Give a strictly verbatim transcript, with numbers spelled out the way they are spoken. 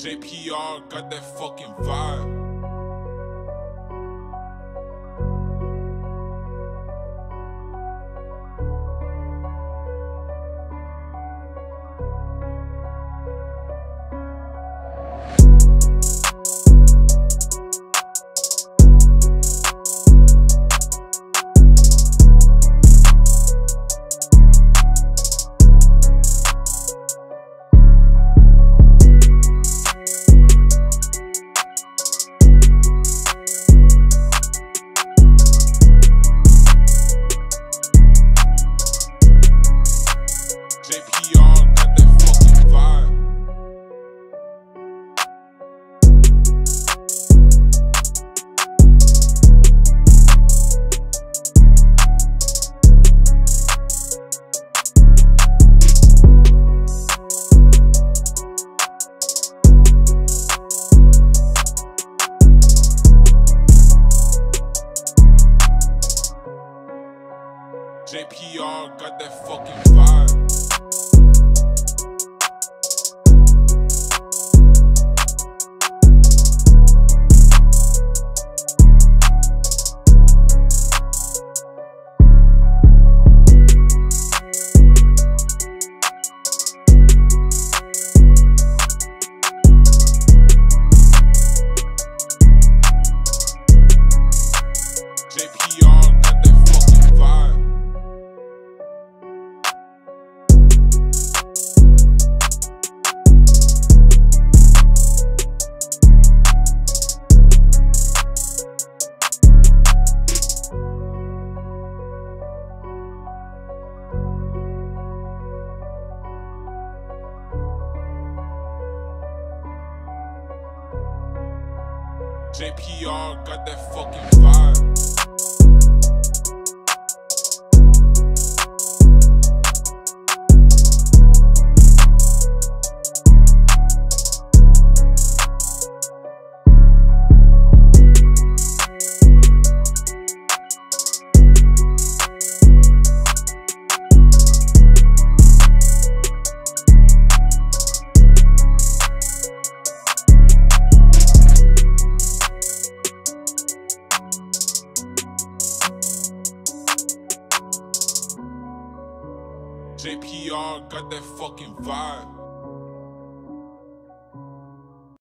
J P R got that fucking vibe. J P R got that fucking vibe. J P R got that fucking vibe. J P R got that fucking vibe. J P R got that fucking vibe. J P R got that fucking vibe.